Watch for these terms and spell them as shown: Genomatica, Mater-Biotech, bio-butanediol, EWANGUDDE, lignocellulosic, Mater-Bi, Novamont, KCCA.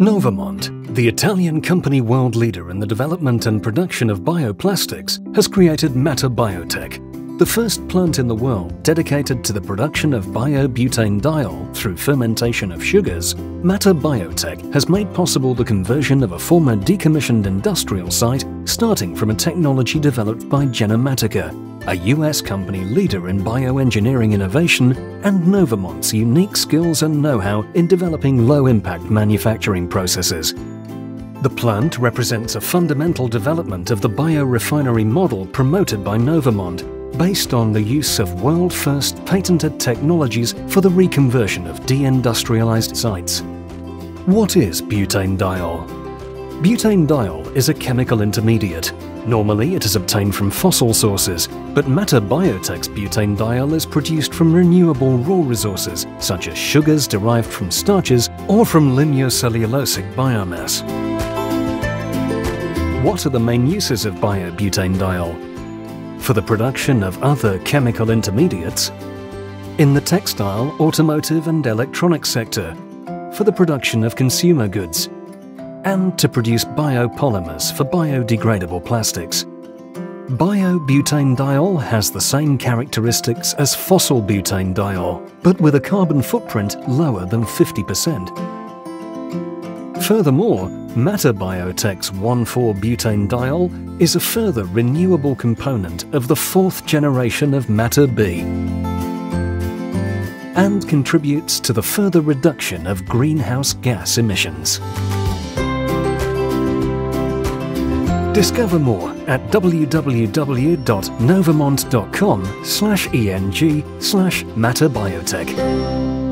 Novamont, the Italian company world leader in the development and production of bioplastics, has created Mater-Biotech, the first plant in the world dedicated to the production of bio-butanediol through fermentation of sugars. Mater-Biotech has made possible the conversion of a former decommissioned industrial site, starting from a technology developed by Genomatica, a US company leader in bioengineering innovation, and Novamont's unique skills and know-how in developing low-impact manufacturing processes. The plant represents a fundamental development of the biorefinery model promoted by Novamont, based on the use of world-first patented technologies for the reconversion of deindustrialized sites. What is butanediol? Butanediol is a chemical intermediate. Normally, it is obtained from fossil sources, but Mater-Biotech's butanediol is produced from renewable raw resources, such as sugars derived from starches or from lignocellulosic biomass. What are the main uses of bio-butanediol? For the production of other chemical intermediates, in the textile, automotive and electronic sector, for the production of consumer goods, and to produce biopolymers for biodegradable plastics. Bio-butanediol has the same characteristics as fossil butanediol, but with a carbon footprint lower than 50%. Furthermore, Mater-Biotech's 1,4-butanediol is a further renewable component of the fourth generation of Mater-Bi and contributes to the further reduction of greenhouse gas emissions. Discover more at www.novamont.com/eng/Mater-Biotech.